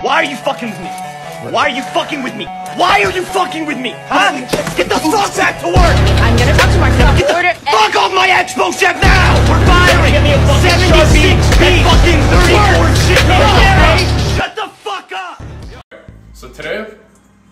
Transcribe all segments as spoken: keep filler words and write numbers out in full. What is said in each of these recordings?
Why are you fucking with me? Why are you fucking with me? Why are you fucking with me? Huh? Get the fuck back to work! I'm gonna talk to my fucking order. Fuck off my expo chef now! We're firing! seventy-six feet! Fucking thirty-four shit! Shut the fuck up! So today,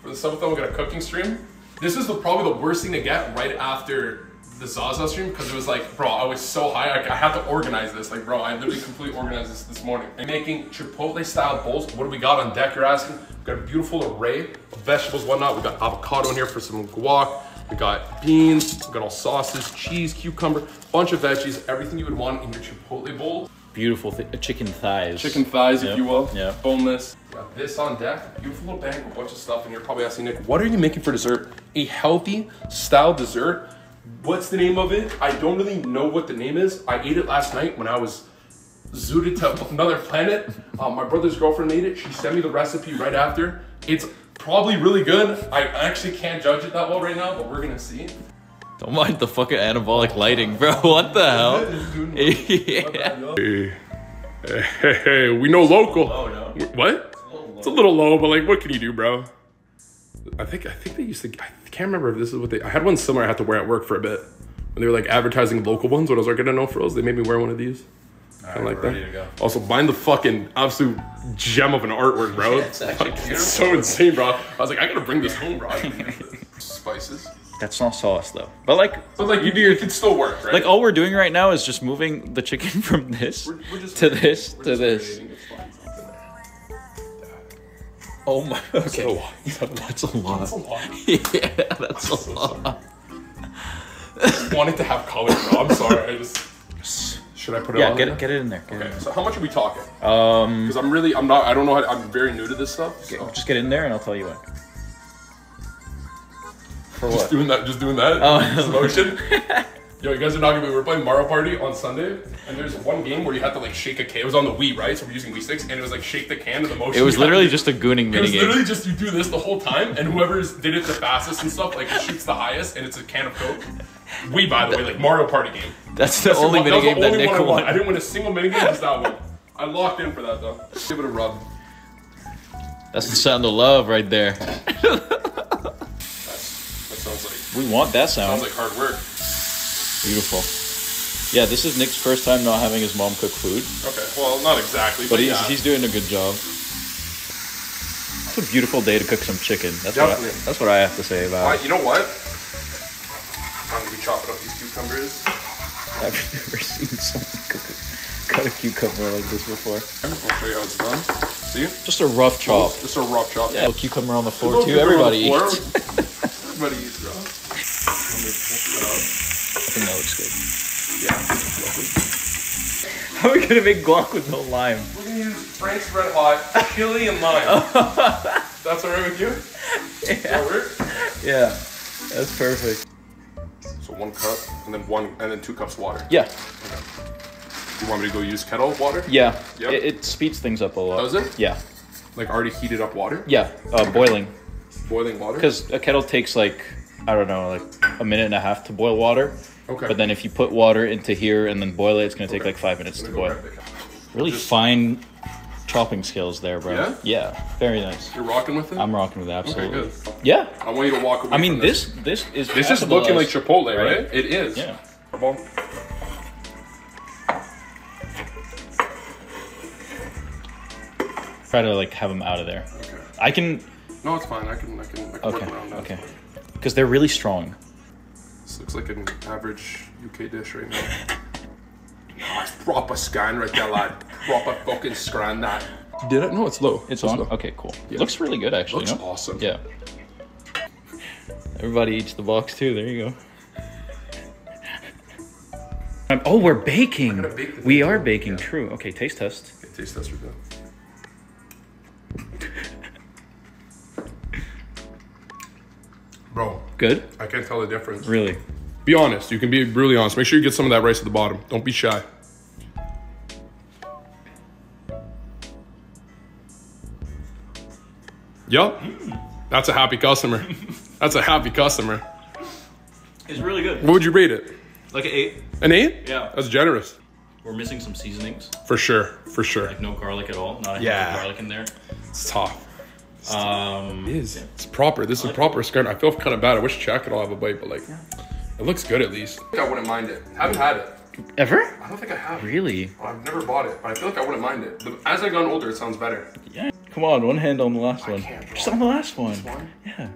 for the seventh time, we got a cooking stream. This is the, probably the worst thing to get right after the Zaza stream, because it was like, bro, I was so high, I, I had to organize this. Like, bro, I literally completely organized this this morning. I'm making Chipotle style bowls. What do we got on deck, you're asking? We've got a beautiful array of vegetables, whatnot. We got avocado in here for some guac. We got beans, we got all sauces, cheese, cucumber, bunch of veggies, everything you would want in your Chipotle bowl. Beautiful th chicken thighs. Chicken thighs, yep. If you will. Yeah. Boneless. Got this on deck. Beautiful little bank with a bunch of stuff in here. Probably asking Nick, what are you making for dessert? A healthy style dessert. What's the name of it? I don't really know what the name is. I ate it last night when I was zooted to another planet. Um, my brother's girlfriend made it. She sent me the recipe right after. It's probably really good. I actually can't judge it that well right now, but we're gonna see. Don't mind the fucking anabolic lighting, bro. What the hell? Yeah. Hey, hey, hey, we know local. Oh no. What? It's a little low. It's a little low, but like, what can you do, bro? I think I think they used to. I can't remember if this is what they. I had one similar I had to wear at work for a bit when they were like advertising local ones. When I was working at No Frills, they made me wear one of these. I like that. Ready to go. Also, bind the fucking absolute gem of an artwork, bro. Yeah, it's actually beautiful. It's so insane, bro. I was like, I gotta bring this home, bro. Spices. That's not sauce though. But like, but like you do, it could still work, right? Like all we're doing right now is just moving the chicken from this we're, we're just, to this to this. Oh my, okay. That's a lot. That's a lot. That's a lot. Yeah, that's I'm a so lot. I wanted to have color, bro. I'm sorry. I just, should I put it yeah, on? Yeah, get, get it in there. Get okay, it in there. So how much are we talking? Um, Because I'm really, I'm not, I don't know how to, I'm very new to this stuff. So. Get, just get in there and I'll tell you what. For what? Just doing that, just doing that. Oh. Motion. Yo, you guys are not gonna be, we're playing Mario Party on Sunday, and there's one game where you have to like shake a can. It was on the Wii, right? So we're using Wii sticks, and it was like shake the can to the motion. It was literally to, just a gooning minigame. It was literally just you do this the whole time, and whoever did it the fastest and stuff, like shoots the highest, and it's a can of Coke. Wii, by the way, like Mario Party game. That's the that's only minigame that, that Nick won. won. I didn't win a single minigame, just that one. I locked in for that though. Give it a rub. That's the sound of love right there. that's, that sounds like. We want that sound. Sounds like hard work. Beautiful. Yeah, this is Nick's first time not having his mom cook food. Okay, well, not exactly, but, but he's, yeah. he's doing a good job. It's a beautiful day to cook some chicken. That's, what I, that's what I have to say about uh, it. You know what? I'm going to be chopping up these cucumbers. I've never seen someone cook a, cut a cucumber like this before. I'll show you how it's done. See? Just a rough chop. Just a rough chop. Yeah, a cucumber on the floor, too. Everybody eats. Everybody eats, bro. I think that looks good. Yeah. How are we gonna make guac with no lime? We're gonna use Frank's Red Hot, chili, and lime. That's alright with you? Yeah. That yeah. That's perfect. So one cup, and then one, and then two cups water. Yeah. Okay. You want me to go use kettle water? Yeah. Yep. It, it speeds things up a lot. Does it? Yeah. Like already heated up water? Yeah. Uh, okay. Boiling. Boiling water. Because a kettle takes like. I don't know, like a minute and a half to boil water. Okay. But then if you put water into here and then boil it, it's gonna take okay. like five minutes to boil. Really just... fine chopping skills there, bro. Yeah? Yeah, very nice. You're rocking with it? I'm rocking with it, absolutely. Okay, good. Yeah. I want you to walk away I mean, from this. This, this is This is looking like Chipotle, right? right? It is. Yeah. Come on. Try to like have them out of there. Okay. I can... No, it's fine. I can, I can, I can okay. work around that. Okay. Because they're really strong. This looks like an average U K dish right now. No, it's proper scan right there, lad. Proper fucking scan that. You did it? No, it's low. It's, it's on? Low. Okay, cool. Yeah. Looks really good, actually. Looks no? awesome. Yeah. Everybody eats the box, too. There you go. Um, oh, we're baking. Bake we are baking, yeah. true. Okay, taste test. Okay, taste test right now. Bro, good. I can't tell the difference. Really? Be honest. You can be really honest. Make sure you get some of that rice at the bottom. Don't be shy. Yup. Mm. That's a happy customer. That's a happy customer. It's really good. What would you rate it? Like an eight. An eight? Yeah. That's generous. We're missing some seasonings. For sure. For sure. Like no garlic at all. Not a yeah. hint of garlic in there. It's tough. It's um, tough. It is. It's proper. This is a proper skirt. I feel kind of bad. I wish Jack could all have a bite, but like, it looks good at least. I think I wouldn't mind it. I haven't had it. Ever? I don't think I have. Really? I've never bought it, but I feel like I wouldn't mind it. As I've gotten older, it sounds better. Yeah. Come on, one hand on the last I one. Can't Just on the last one. This one? Yeah.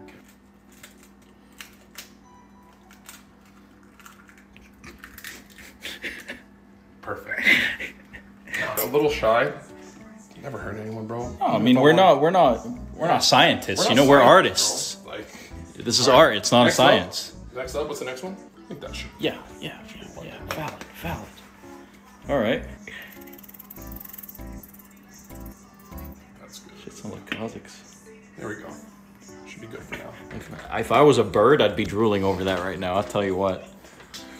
Perfect. A little shy. Never hurt anyone, bro. No, I mean, we're not, we're not, we're not scientists. We're not you know, science, we're artists. Bro. Like, this is right. art. It's not next a science. Up. Next up, what's the next one? I think that should. Yeah, yeah, yeah, yeah. Valid, valid. All right. That's good. Shit's not like Kha'Zix. There we go. Should be good for now. If I was a bird, I'd be drooling over that right now. I'll tell you what.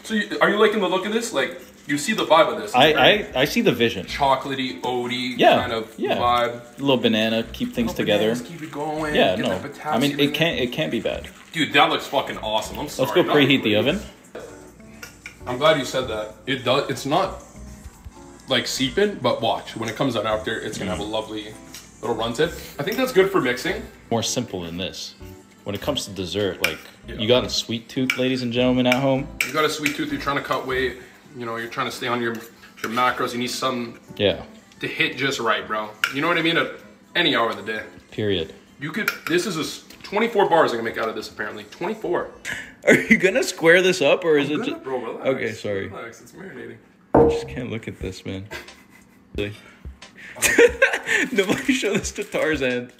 So, you, are you liking the look of this? Like, you see the vibe of this. I, I I see the vision. Chocolatey, oaty yeah, kind of yeah. vibe. A little banana, keep things together. Bananas, keep it going. Yeah, no. I mean, it can't it can't be bad. Dude, that looks fucking awesome. I'm sorry. Let's go preheat the oven. I'm glad you said that. It does. It's not like seeping, but watch when it comes out after, it's gonna mm. have a lovely little run tip. I think that's good for mixing. More simple than this. When it comes to dessert, like yeah. you got a sweet tooth, ladies and gentlemen at home. You got a sweet tooth. You're trying to cut weight. You know, you're trying to stay on your, your macros. You need something yeah. to hit just right, bro. You know what I mean? At any hour of the day. Period. You could, this is a, twenty-four bars I can make out of this apparently. twenty-four. Are you going to square this up or is I'm it just? Bro, relax. Okay, sorry. Relax, it's marinating. I just can't look at this, man. Really? Nobody show this to Tarzan.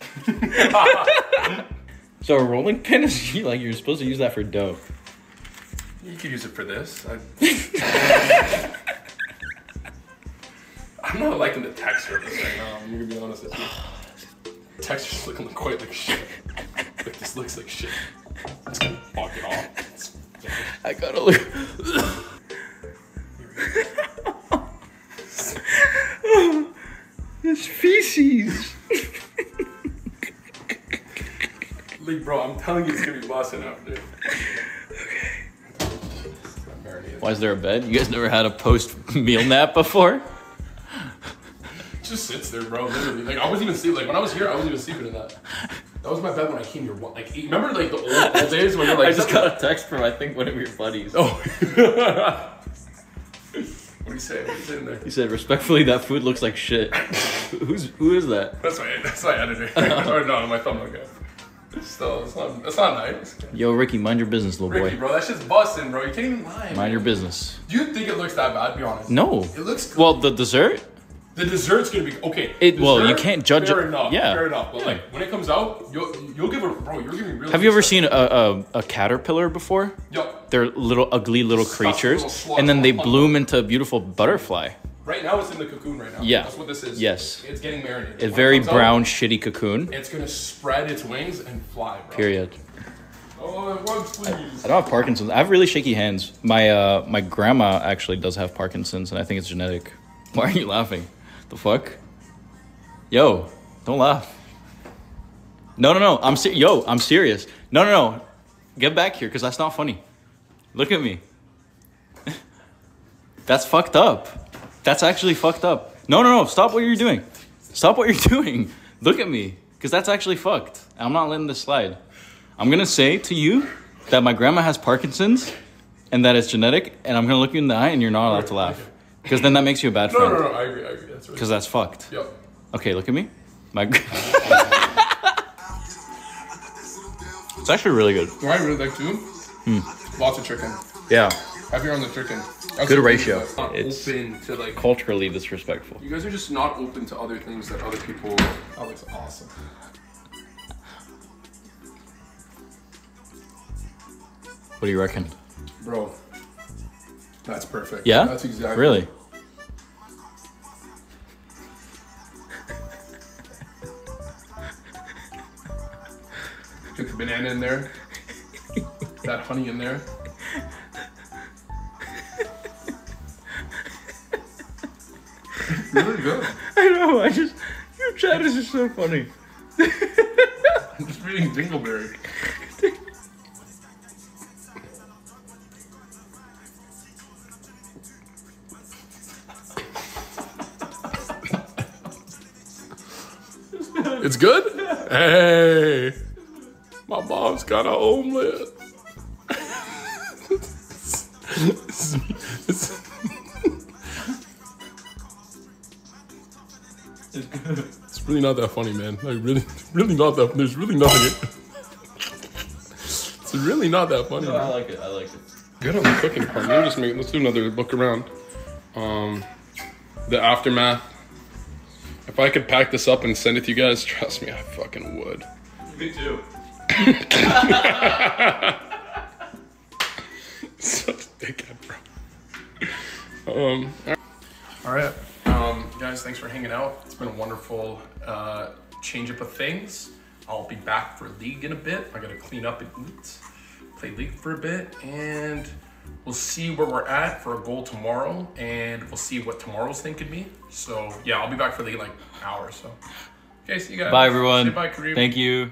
So a rolling pin is like, you're supposed to use that for dough. You could use it for this. I... I'm not liking the texture of this right now. I'm gonna be honest with you. The texture's looking quite like shit. Like this looks like shit. It's gonna fuck it off. I gotta look. Oh, this feces. Like, bro, I'm telling you, it's gonna be busting out, dude. Why is there a bed? You guys never had a post-meal nap before? Just sits there, bro, literally. Like, I wasn't even sleeping. Like, when I was here, I wasn't even sleeping in that. That was my bed when I came here. Like, eight. Remember, like, the old, old days when you're like... I just got a text from, I think, one of your buddies. Oh. What did he say? What did he say in there? He said, respectfully, that food looks like shit. Who's, who is that? That's my, that's my editor. Or no, my thumbnail guy. Still, it's not, it's not nice. Yo, Ricky, mind your business, little Ricky, boy. Bro, that shit's busting, bro. You can't even lie. Mind man. your business. Do you think it looks that bad, to be honest? No. It looks good. Well, the dessert? The dessert's gonna be, okay. It, dessert, well, you can't judge fair it. Fair enough, yeah. fair enough. But yeah. like, when it comes out, you'll, you'll give it, bro, you're giving real Have you ever stuff. seen a, a, a caterpillar before? Yep. They're little, ugly little Stuff, creatures. Little slugs, and then they bloom into a beautiful butterfly. Right now, it's in the cocoon right now. Yeah. That's what this is. Yes. It's getting marinated. A very brown, out, shitty cocoon. It's going to spread its wings and fly, bro. Period. Oh, it works, please. I, I don't have Parkinson's. I have really shaky hands. My uh, my grandma actually does have Parkinson's, and I think it's genetic. Why are you laughing? The fuck? Yo, don't laugh. No, no, no. I'm ser Yo, I'm serious. No, no, no. Get back here, because that's not funny. Look at me. That's fucked up. That's actually fucked up. No, no, no, stop what you're doing. Stop what you're doing. Look at me, because that's actually fucked. I'm not letting this slide. I'm going to say to you that my grandma has Parkinson's and that it's genetic, and I'm going to look you in the eye and you're not allowed to laugh, because then that makes you a bad friend. No, no, no, I agree, I agree. That's right. Because that's fucked. Yep. Okay, look at me. My It's actually really good. Do I really like too? Hmm. Lots of chicken. Yeah. Have you on the chicken? That's good ratio. It's, not it's open to, like, culturally disrespectful. You guys are just not open to other things that other people... That looks awesome. What do you reckon? Bro, that's perfect. Yeah? That's exactly... Really? Took the banana in there. That honey in there. Really good. I know, I just, your chatters are so funny. I'm just reading Dingleberry. It's good? Hey. My mom's got an omelet. it's, it's, it's really not that funny, man. Like, really, really not that. There's really nothing. It's really not that funny. No, I like it. I like it. Good on the cooking part. Maybe just make. Let's do another look around. Um, the aftermath. If I could pack this up and send it to you guys, trust me, I fucking would. Me too. Such a dickhead, bro. Um, all right, um, guys, thanks for hanging out. It's been a wonderful uh, change up of things. I'll be back for League in a bit. I gotta clean up and eat, play League for a bit, and we'll see where we're at for a goal tomorrow, and we'll see what tomorrow's thing could be. So yeah, I'll be back for League in like an hour or so. Okay, see you guys. Bye, everyone. Say bye, Karim. Thank you.